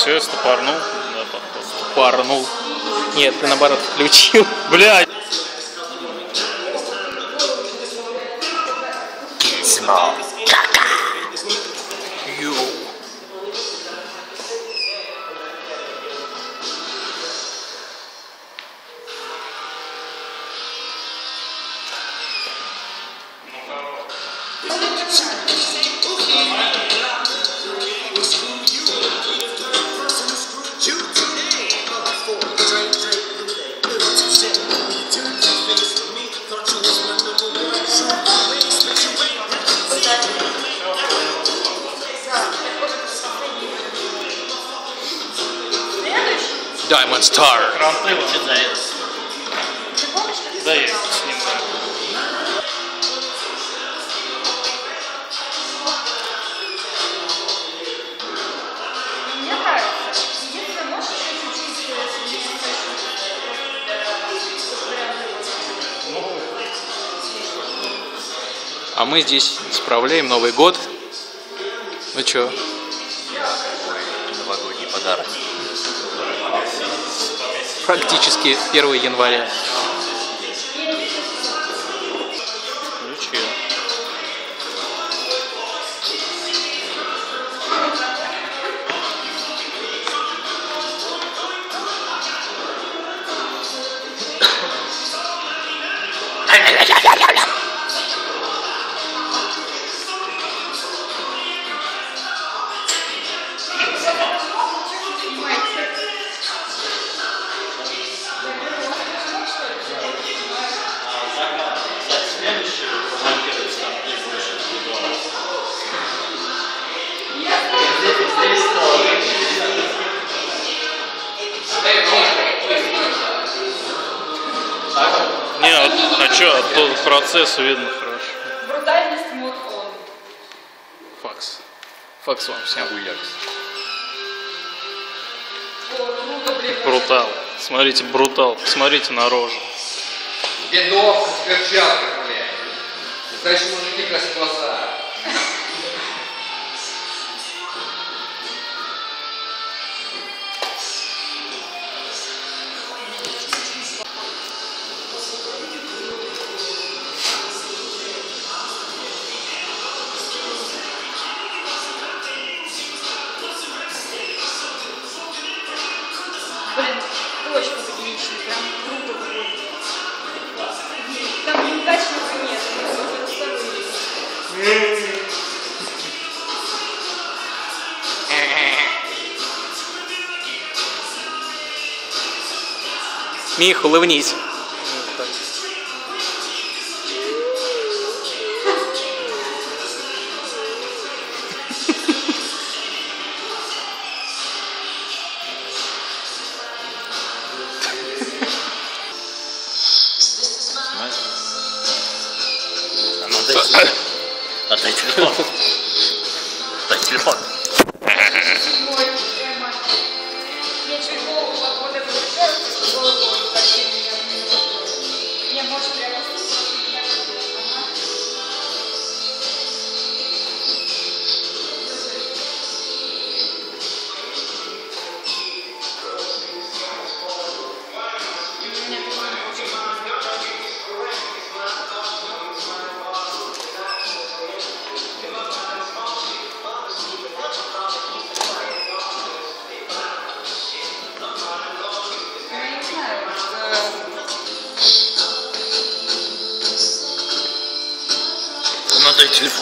Все, я стопорнул. Стопорнул. Нет, ты наоборот включил. Блядь. Diamond Star. Кранты вообще заезд. Заезд снимаю. Мне нравится. Если можешь чуть-чуть. А мы здесь справляем Новый год. Ну чё? Новогодний подарок. Практически 1 января. Ключи. Нет, а что, оттуда процесс видно хорошо. Брутальность мод он. Факс. Факс вам всем. Брутал. Смотрите, брутал. Посмотрите на рожу. Бедовка с перчатками, блядь. Значит, мужики красят глаза. Точно подлинничный, прям круто будет. Там неудачного нет, но второй есть. Мих, улыбнись. Отдай телефон. Отдай телефон. Телефон.